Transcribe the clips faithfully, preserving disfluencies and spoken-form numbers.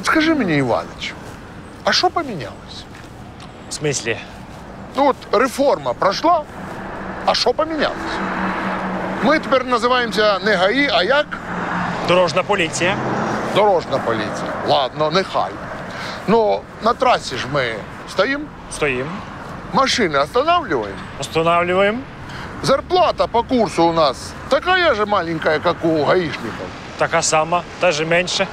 подскажи мне, Иваныч, а что поменялось? В смысле? Ну вот реформа прошла, а что поменялось? Мы теперь называемся не ГАИ, а як? Дорожна полиция. Дорожна полиция. Ладно, нехай. Но на трассе ж мы стоим? Стоим. Машины останавливаем? Останавливаем. Зарплата по курсу у нас такая же маленькая, как у гаишников? Такая сама, даже меньше.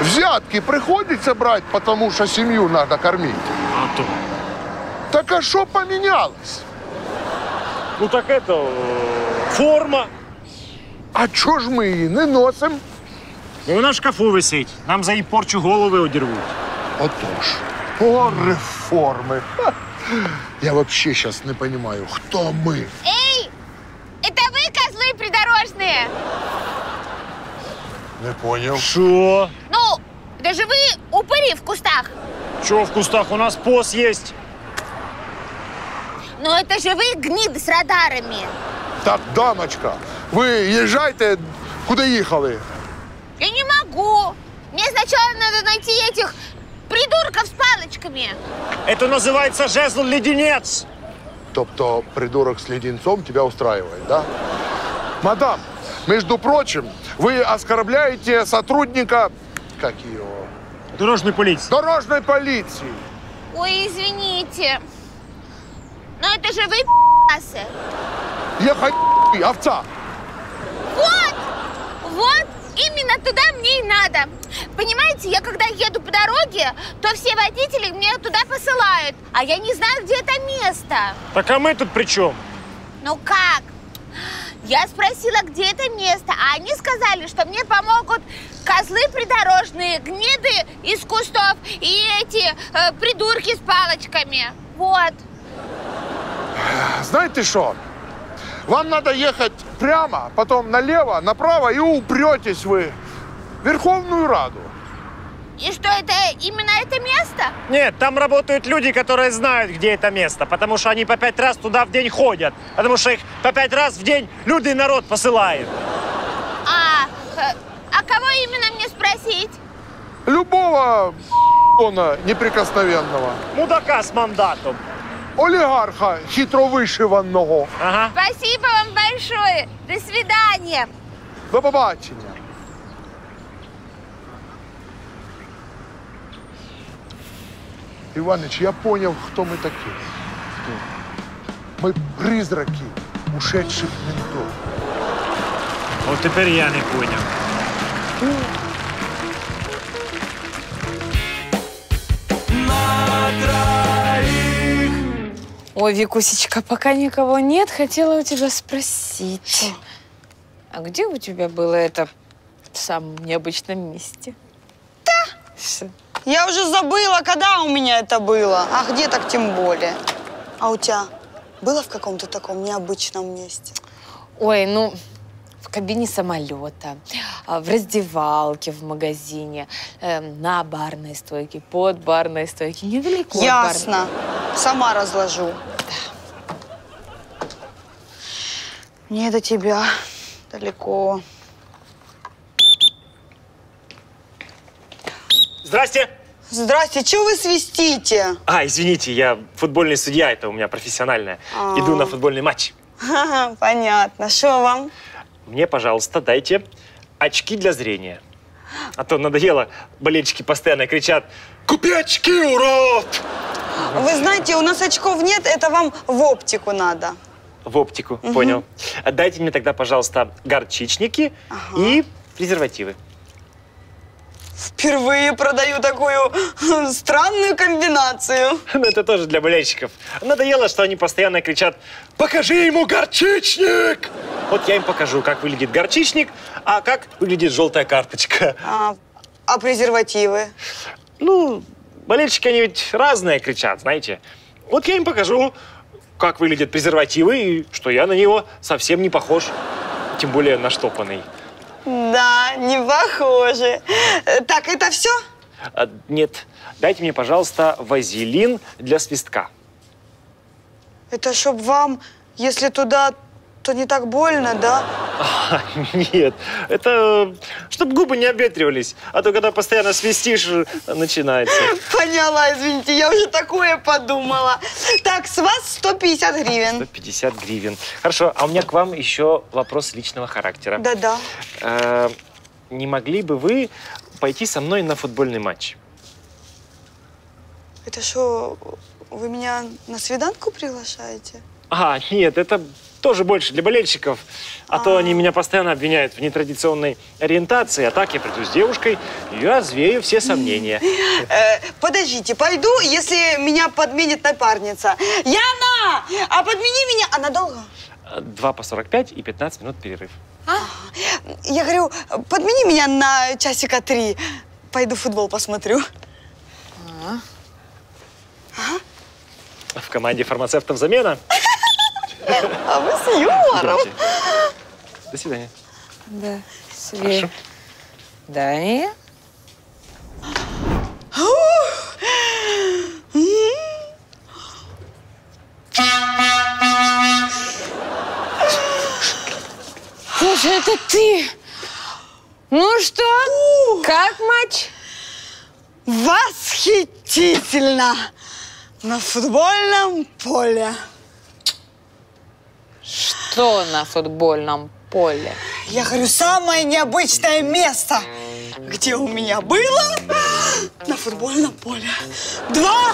Взятки приходится брать, потому что семью надо кормить? А то. Так а что поменялось? Ну так это форма. А чё ж мы ее не носим? Ну, вона в шкафу висить. Нам за її порчу голови одірвуть. Отож, по реформи. Ха. Я вообще сейчас не понимаю, кто мы. Эй, это вы, козлы придорожные? Не понял. Что? Ну, даже вы упыри в кустах. Чё в кустах? У нас пост есть. Ну это же вы гниды с радарами. Так, дамочка, вы езжайте, куда ехали. Я не могу. Мне сначала надо найти этих придурков с палочками. Это называется жезл-леденец. Тобто придурок с леденцом тебя устраивает, да? Мадам, между прочим, вы оскорбляете сотрудника... Как ее? Дорожной полиции. Дорожной полиции. Ой, извините. Но это же вы п***асы. Я х***й, овца. Вот, вот. Именно туда мне и надо. Понимаете, я когда еду по дороге, то все водители меня туда посылают. А я не знаю, где это место. Так а мы тут при чем? Ну как? Я спросила, где это место, а они сказали, что мне помогут козлы придорожные, гниды из кустов и эти э, придурки с палочками. Вот. Знаете что? Вам надо ехать прямо, потом налево, направо, и упретесь вы в Верховную Раду. И что, это именно это место? Нет, там работают люди, которые знают, где это место, потому что они по пять раз туда в день ходят, потому что их по пять раз в день люди и народ посылают. А, а кого именно мне спросить? Любого ***она неприкосновенного. Мудака с мандатом. Олигарха хитровышиванного. Ага. Спасибо вам большое. До свидания. До побачення. Иваныч, я понял, кто мы такие. Кто? Мы призраки ушедших ментов. Вот теперь я не понял. Ой, Викусечка, пока никого нет, хотела у тебя спросить. А где у тебя было это в самом необычном месте? Да. Все. Я уже забыла, когда у меня это было. А где так тем более. А у тебя было в каком-то таком необычном месте? Ой, ну, в кабине самолета, в раздевалке, в магазине, на барной стойке, под барной стойке, недалеко. Ясно. Сама разложу. Да. Мне до тебя далеко. Здрасте. Здрасте. Чего вы свистите? А, извините, я футбольный судья, это у меня профессиональная. А-а-а. Иду на футбольный матч. Ага, понятно. Что вам? Мне, пожалуйста, дайте очки для зрения. А то надоело, болельщики постоянно кричат: «Купи очки, урод!» Вы знаете, у нас очков нет, это вам в оптику надо. В оптику, угу. Понял. Дайте мне тогда, пожалуйста, горчичники, ага, и презервативы. Впервые продаю такую странную комбинацию. Но это тоже для болельщиков. Надоело, что они постоянно кричат: «Покажи ему горчичник!» Вот я им покажу, как выглядит горчичник, а как выглядит желтая карточка. А, а презервативы? Ну... Болельщики, они ведь разные кричат, знаете. Вот я им покажу, как выглядят презервативы, и что я на него совсем не похож. Тем более наштопанный. Да, не похожи. Так, это все? А, нет. Дайте мне, пожалуйста, вазелин для свистка. Это чтоб вам, если туда то не так больно, да? А, нет, это чтобы губы не обветривались, а то когда постоянно свистишь, начинается. Поняла, извините, я уже такое подумала. Так, с вас сто пятьдесят гривен. сто пятьдесят гривен. Хорошо, а у меня к вам еще вопрос личного характера. Да-да. Э-э- не могли бы вы пойти со мной на футбольный матч? Это что, вы меня на свиданку приглашаете? А, нет, это... Тоже больше для болельщиков, а, а то они меня постоянно обвиняют в нетрадиционной ориентации, а так я приду с девушкой и развею все сомнения. Подождите, пойду, если меня подменит напарница. Яна, а подмени меня, а надолго? два по сорок пять и пятнадцать минут перерыв. А? Я говорю, подмени меня на часика три, пойду футбол посмотрю. А? А? В команде фармацевтов замена. А вы с юмором. До свидания. Да, свидания. Да, и... Боже, это ты! Ну что, как матч? Восхитительно! На футбольном поле. Что на футбольном поле? Я говорю, самое необычное место, где у меня было на футбольном поле. два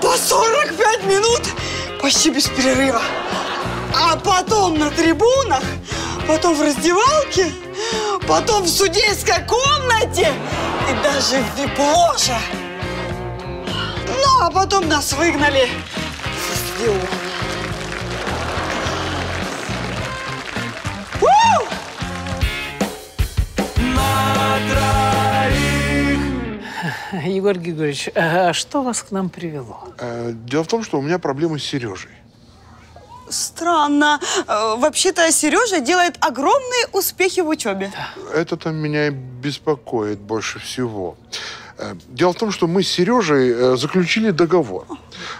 по сорок пять минут почти без перерыва. А потом на трибунах, потом в раздевалке, потом в судейской комнате и даже в вип-ложе. Ну, а потом нас выгнали в стадион. Егор Григорьевич, а что вас к нам привело? Дело в том, что у меня проблемы с Сережей. Странно. Вообще-то Сережа делает огромные успехи в учебе. Это-то меня и беспокоит больше всего. Дело в том, что мы с Сережей заключили договор,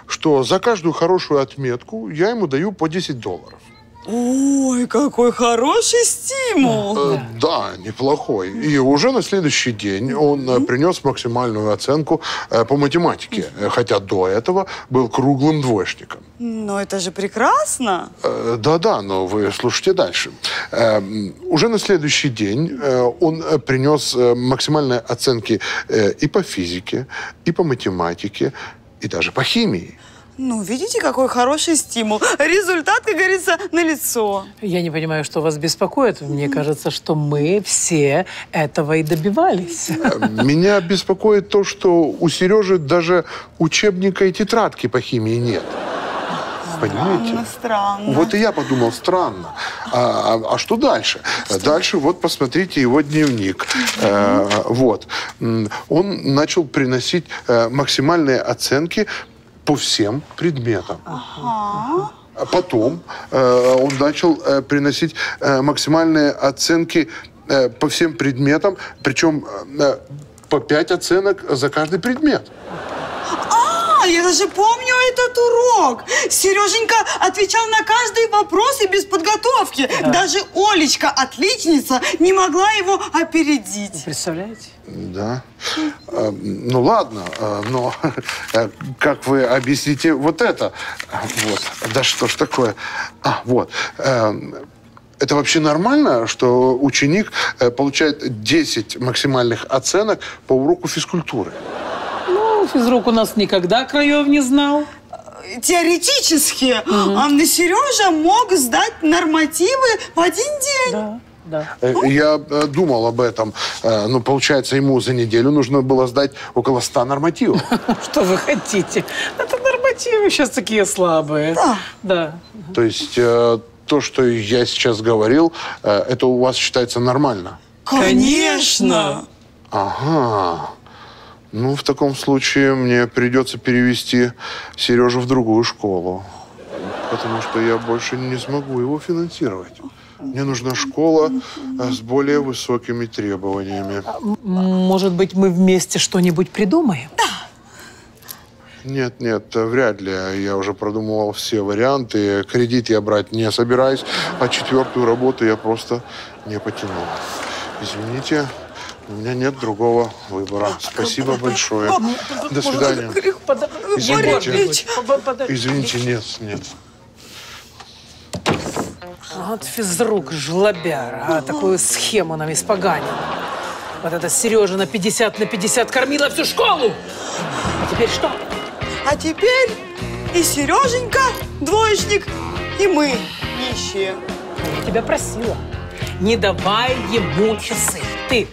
что за каждую хорошую отметку я ему даю по десять долларов. Ой, какой хороший стимул! Э, да, неплохой. И уже на следующий день он mm-hmm. принес максимальную оценку э, по математике, mm-hmm. хотя до этого был круглым двоечником. Но это же прекрасно! Да-да, э, но вы слушайте дальше. Э, уже на следующий день э, он принес максимальные оценки э, и по физике, и по математике, и даже по химии. Ну, видите, какой хороший стимул. Результат, как говорится, налицо. Я не понимаю, что вас беспокоит. Мне кажется, что мы все этого и добивались. Меня беспокоит то, что у Сережи даже учебника и тетрадки по химии нет. Понимаете? Странно, странно. Вот и я подумал, странно. А, а, а что дальше? Что? Дальше вот посмотрите его дневник. Э, вот. Он начал приносить максимальные оценки по всем предметам. Ага. Потом э, он начал э, приносить э, максимальные оценки э, по всем предметам, причем э, по пять оценок за каждый предмет. А, я даже помню этот урок. Сереженька отвечал на каждый вопрос и без подготовки. Да. Даже Олечка, отличница, не могла его опередить. Вы представляете? Да. Ну ладно, но как вы объясните вот это? Вот. Да что ж такое? А, вот. Это вообще нормально, что ученик получает десять максимальных оценок по уроку физкультуры? Ну, физрук у нас никогда краев не знал. Теоретически. Mm-hmm. А на Сережа мог сдать нормативы в один день. Да. Да. Я думал об этом, но получается, ему за неделю нужно было сдать около ста нормативов. Что вы хотите? Это нормативы сейчас такие слабые. Да. То есть то, что я сейчас говорил, это у вас считается нормально? Конечно! Ага. Ну, в таком случае мне придется перевести Сережу в другую школу, потому что я больше не смогу его финансировать. Мне нужна школа с более высокими требованиями. Может быть, мы вместе что-нибудь придумаем? Да. Нет, нет, вряд ли. Я уже продумывал все варианты. Кредит я брать не собираюсь, а четвертую работу я просто не потянул. Извините, у меня нет другого выбора. Спасибо большое. До свидания. Извините, извините, нет, нет. Вот физрук, жлобяра, а такую схему нам испоганил. Вот эта Сережа на пятьдесят на пятьдесят кормила всю школу. А теперь что? А теперь и Сереженька двоечник, и мы нищие. Я тебя просила, не давай ему часы. Ты,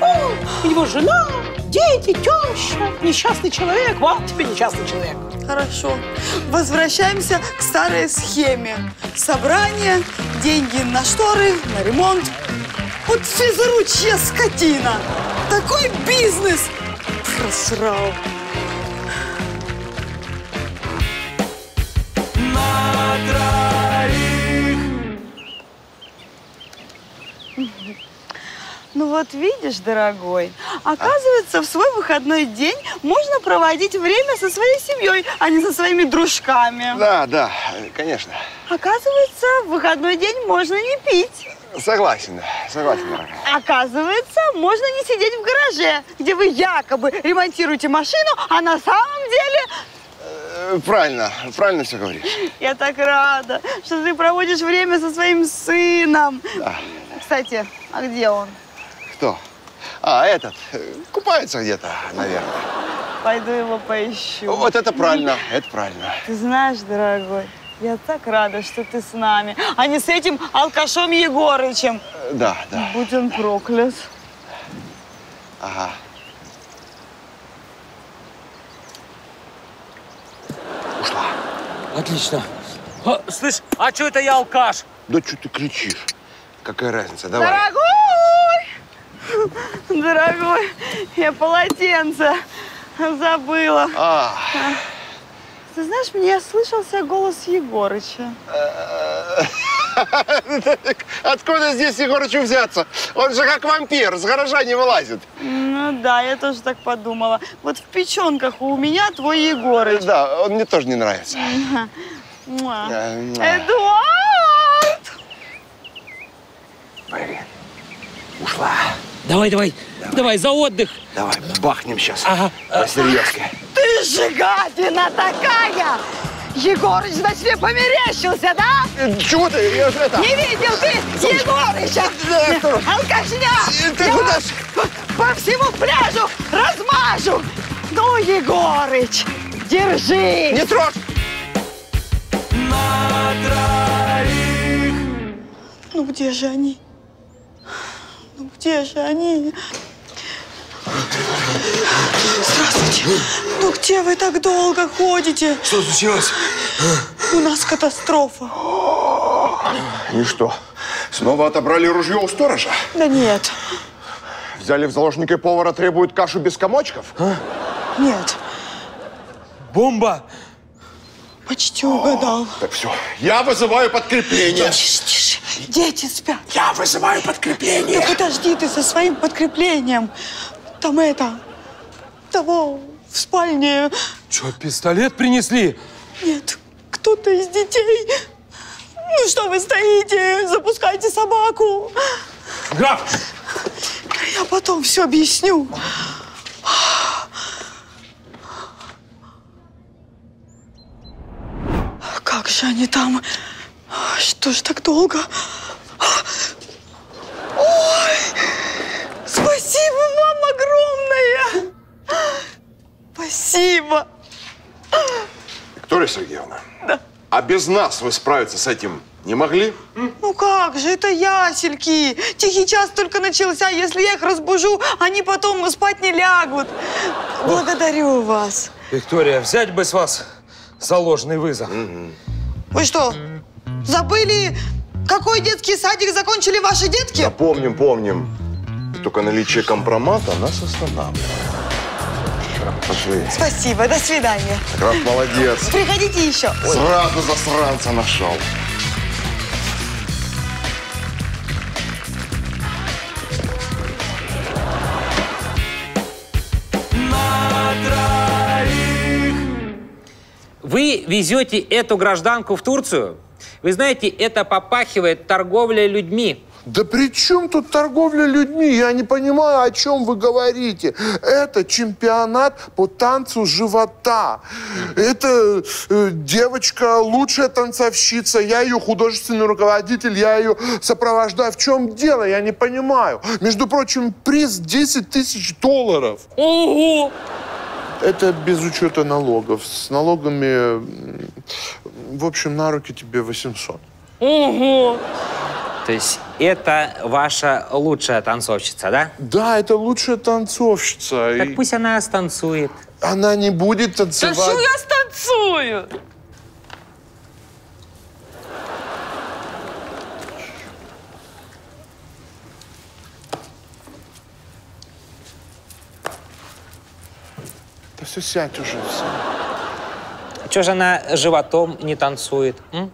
о, у него жена, дети, теща, несчастный человек. Вот тебе несчастный человек. Хорошо. Возвращаемся к старой схеме. Собрание, деньги на шторы, на ремонт. Вот физручья скотина. Такой бизнес просрал. На троих. Ну вот видишь, дорогой, оказывается, в свой выходной день можно проводить время со своей семьей, а не со своими дружками. Да, да, конечно. Оказывается, в выходной день можно не пить. Согласен, согласен, дорогая. Оказывается, можно не сидеть в гараже, где вы якобы ремонтируете машину, а на самом деле... Правильно, правильно все говоришь. Я так рада, что ты проводишь время со своим сыном. Да. Кстати, а где он? Кто? А, этот. Купается где-то, наверное. Пойду его поищу. Вот это правильно, это правильно. Ты знаешь, дорогой, я так рада, что ты с нами, а не с этим алкашом Егорычем. Да, да. Будь он проклят. Ага. Ушла. Отлично. А, слышь, а что это я алкаш? Да что ты кричишь? Какая разница, давай. Дорогой! Дорогой, я полотенце забыла. А. Ты знаешь, мне слышался голос Егорыча. Откуда здесь Егорычу взяться? Он же как вампир, с гаража не вылазит. Ну да, я тоже так подумала. Вот в печенках у меня твой Егорыч. Да, он мне тоже не нравится. Эдуард! Блин, ушла. Давай, давай, давай, давай, за отдых. Давай, бахнем сейчас. Ага. По-серьезке. Ты же гадина такая! Егорыч, значит, тебе померещился, да? Чего ты? Я же это... Не видел ты Егорыча! Алкашня! Ты куда? По всему пляжу размажу! Ну, Егорыч, держись! Не трожь! На троих! Ну, где же они? Ну, где же они? Здравствуйте. Ну где вы так долго ходите? Что случилось? У нас катастрофа. И что? Снова отобрали ружье у сторожа? Да нет. Взяли в заложники повара, требуют кашу без комочков? А? Нет. Бомба? Почти угадал. О, так все. Я вызываю подкрепление. Тише, тише. Дети спят. Я вызываю подкрепление. Да подожди ты со своим подкреплением. Там это, того в спальне. Че, пистолет принесли? Нет, кто-то из детей. Ну что вы стоите, запускайте собаку. Граф! Я потом все объясню. Как же они там? Что ж так долго? Ой, спасибо вам огромное! Спасибо! Виктория Сергеевна, да. А без нас вы справиться с этим не могли? Ну как же, это ясельки. Тихий час только начался. Если я их разбужу, они потом спать не лягут. Благодарю Ох. вас. Виктория, взять бы с вас заложенный вызов. Угу. Вы что? Забыли, какой детский садик закончили ваши детки? Да помним, помним. Только наличие компромата нас останавливает. Пошли. Спасибо, до свидания. Граф молодец. Приходите еще. Сразу засранца нашел. На троих. Вы везете эту гражданку в Турцию? Вы знаете, это попахивает торговлей людьми. Да при чем тут торговля людьми? Я не понимаю, о чем вы говорите. Это чемпионат по танцу живота. Это э, девочка лучшая танцовщица. Я ее художественный руководитель, я ее сопровождаю. В чем дело? Я не понимаю. Между прочим, приз десять тысяч долларов. Ого! Это без учета налогов. С налогами, в общем, на руки тебе восемьсот. Ого! То есть это ваша лучшая танцовщица, да? Да, это лучшая танцовщица. Так и... пусть она станцует. Она не будет танцевать. Да что я станцую? Да все, сядь уже. Сядь. А чё же она животом не танцует? М?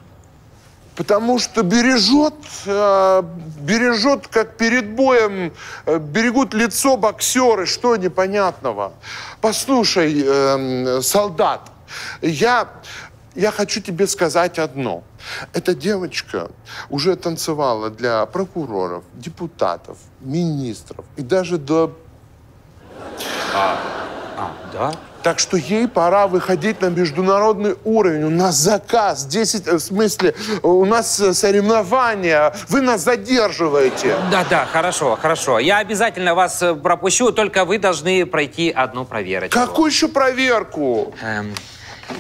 Потому что бережет, э, бережет, как перед боем, э, берегут лицо боксеры, что непонятного. Послушай, э, солдат, я, я хочу тебе сказать одно. Эта девочка уже танцевала для прокуроров, депутатов, министров и даже до... А, а да? Так что ей пора выходить на международный уровень. У нас заказ, десять, в смысле, у нас соревнования. Вы нас задерживаете. Да-да, хорошо, хорошо. Я обязательно вас пропущу, только вы должны пройти одну проверочку. Какую еще проверку? Эм,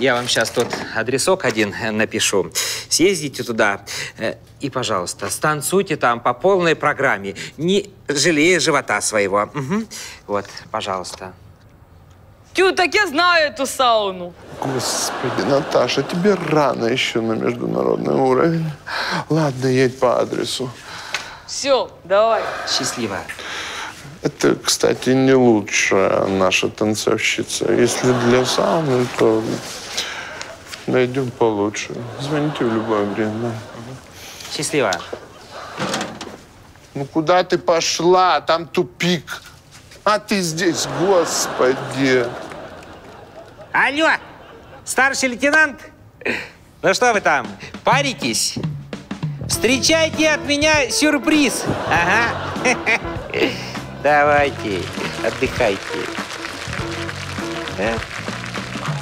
я вам сейчас тут адресок один напишу. Съездите туда и, пожалуйста, станцуйте там по полной программе, не жалея живота своего. Угу. Вот, пожалуйста. Тю, так я знаю эту сауну. Господи, Наташа, тебе рано еще на международный уровень. Ладно, едь по адресу. Все, давай. Счастливо. Это, кстати, не лучшая наша танцовщица. Если для сауны, то найдем получше. Звоните в любое время. Счастливо. Ну куда ты пошла? Там тупик. А ты здесь, господи. Алло, старший лейтенант, ну что вы там, паритесь? Встречайте от меня сюрприз. Ага. Давайте, отдыхайте. Да?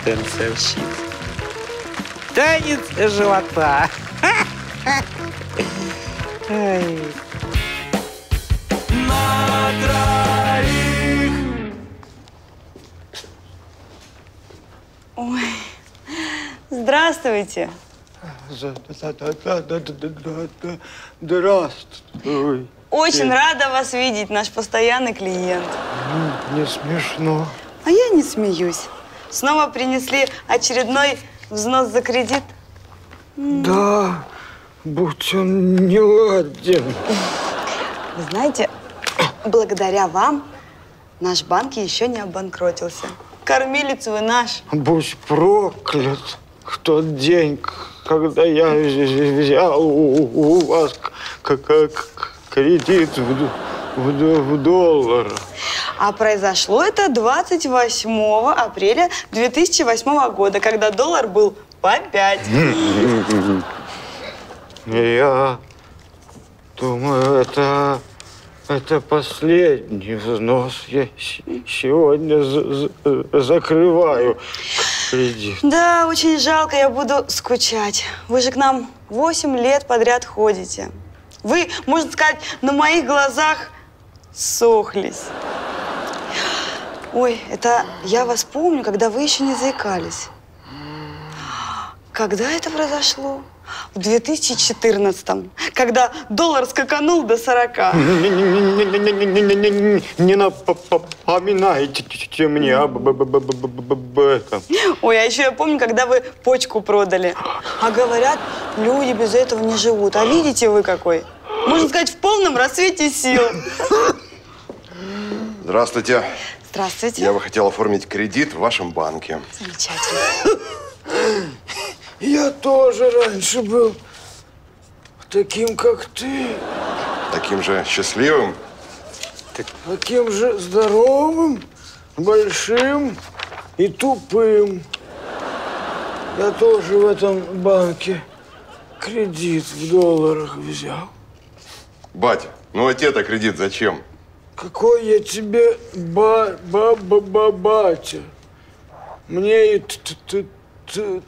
Танцовщица. Танец живота. Ой, здравствуйте. Здравствуй. Очень рада вас видеть, наш постоянный клиент. Не смешно. А я не смеюсь. Снова принесли очередной взнос за кредит? Да, будь он неладен. Вы знаете, благодаря вам наш банк еще не обанкротился. Кормилец вы наш. Будь проклят в тот день, когда я взял у вас кредит в доллар. А произошло это двадцать восьмого апреля две тысячи восьмого года, когда доллар был по пять. Я думаю, это... Это последний взнос. Я сегодня закрываю кредит. Да, очень жалко, я буду скучать. Вы же к нам восемь лет подряд ходите. Вы, можно сказать, на моих глазах сохлись. Ой, это я вас помню, когда вы еще не заикались. Когда это произошло? В две тысячи четырнадцатом, когда доллар скаканул до сорока. Не напоминайте мне об этом. Ой, а еще я помню, когда вы почку продали. А говорят, люди без этого не живут. А видите вы какой? Можно сказать, в полном расцвете сил. Здравствуйте. Здравствуйте. Я бы хотел оформить кредит в вашем банке. Замечательно. Я тоже раньше был таким, как ты. Таким же счастливым? Таким же здоровым, большим и тупым. Я тоже в этом банке кредит в долларах взял. Батя, ну а тебе-то кредит зачем? Какой я тебе ба-ба-ба-батя? Мне и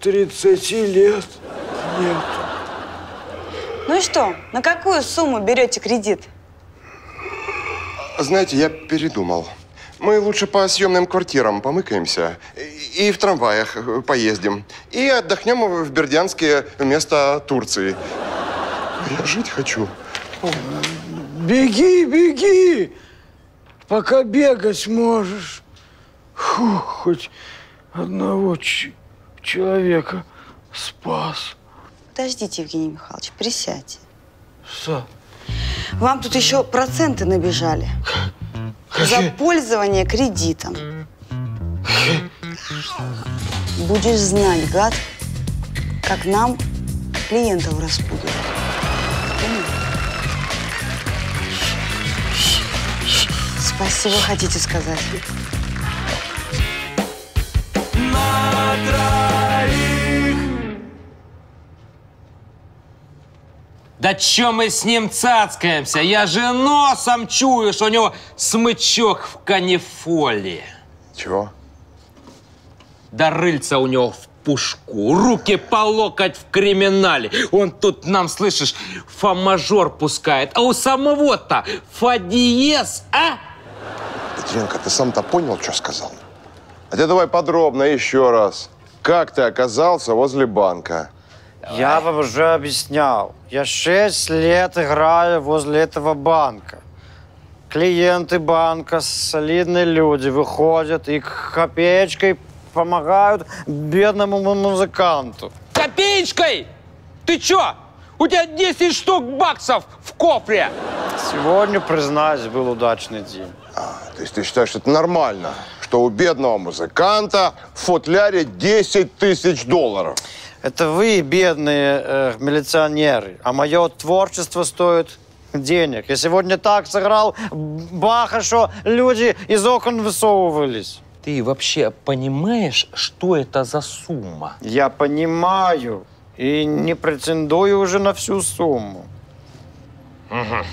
тридцати лет нет. Ну и что, на какую сумму берете кредит? Знаете, я передумал. Мы лучше по съемным квартирам помыкаемся, и в трамваях поездим, и отдохнем в Бердянске вместо Турции. Я жить хочу. Беги, беги, пока бегать можешь. Фух, хоть одного человека спас. Подождите, Евгений Михайлович, присядьте. Что? Вам тут еще проценты набежали. За пользование кредитом. Будешь знать, гад, как нам клиентов распугивать. Спасибо, хотите сказать. На троих. Да чё мы с ним цацкаемся? Я же носом чую, что у него смычок в канифоле. Чего? Да рыльца у него в пушку, руки по локоть в криминале. Он тут нам, слышишь, фа-мажор пускает, а у самого-то фа-диез, а? Петюнка, ты сам-то понял, что сказал? А ты давай подробно еще раз. Как ты оказался возле банка? Я вам уже объяснял. Я шесть лет играю возле этого банка. Клиенты банка, солидные люди, выходят и копеечкой помогают бедному музыканту. Копеечкой? Ты чё? У тебя десять штук баксов в кофре. Сегодня, признаюсь, был удачный день. А, то есть ты считаешь, что это нормально, что у бедного музыканта в футляре десять тысяч долларов? Это вы, бедные э, милиционеры, а мое творчество стоит денег. Я сегодня так сыграл баха, что люди из окон высовывались. Ты вообще понимаешь, что это за сумма? Я понимаю. И не претендую уже на всю сумму. Угу.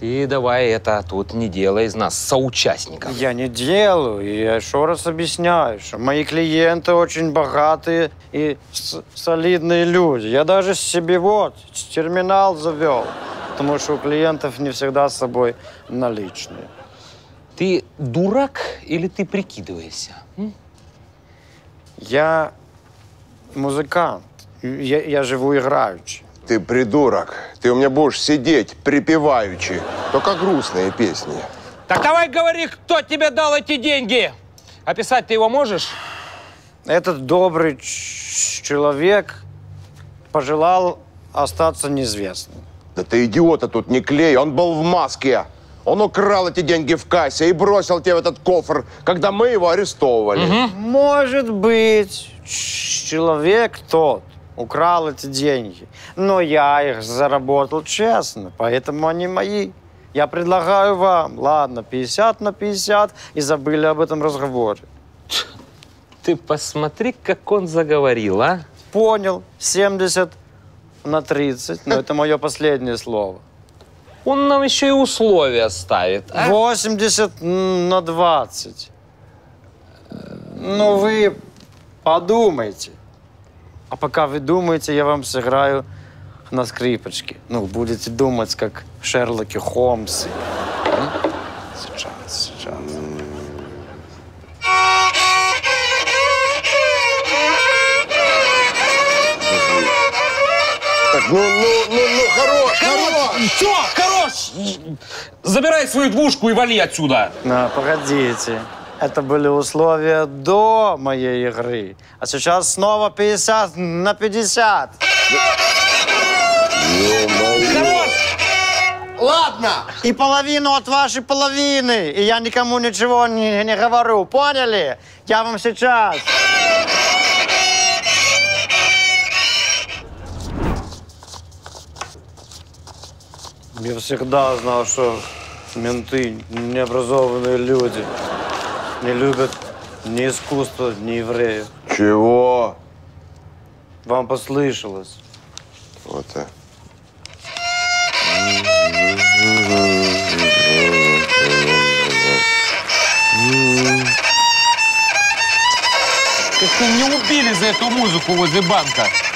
Ты давай это тут не делай из нас соучастников. Я не делаю. И я еще раз объясняю, что мои клиенты очень богатые и солидные люди. Я даже себе вот терминал завел, потому что у клиентов не всегда с собой наличные. Ты дурак или ты прикидываешься? М? Я музыкант. Я, я живу играючи. Ты придурок. Ты у меня будешь сидеть припеваючи. Только грустные песни. Так давай говори, кто тебе дал эти деньги. Описать ты его можешь? Этот добрый человек пожелал остаться неизвестным. Да ты идиота тут не клей. Он был в маске. Он украл эти деньги в кассе и бросил тебе в этот кофр, когда мы его арестовывали. Угу. Может быть, человек тот украл эти деньги, но я их заработал честно, поэтому они мои. Я предлагаю вам, ладно, пятьдесят на пятьдесят, и забыли об этом разговоре. Ты посмотри, как он заговорил, а? Понял, семьдесят на тридцать, но это мое последнее слово. Он нам еще и условия ставит, а? восемьдесят на двадцать. Ну вы подумайте. А пока вы думаете, я вам сыграю на скрипочке. Ну, будете думать, как Шерлоки Холмсы. Сейчас, сейчас. Так, ну, ну, ну, ну, хорош, хорош! Все, хорош! Забирай свою двушку и вали отсюда. На, погодите. Это были условия до моей игры. А сейчас снова пятьдесят на пятьдесят. Хорош! Ладно! И половину от вашей половины. И я никому ничего не, не говорю. Поняли? Я вам сейчас. Я всегда знал, что менты необразованные люди. Не любят ни искусство, ни евреев. Чего? Вам послышалось. Вот так. Как-то меня убили за эту музыку возле банка.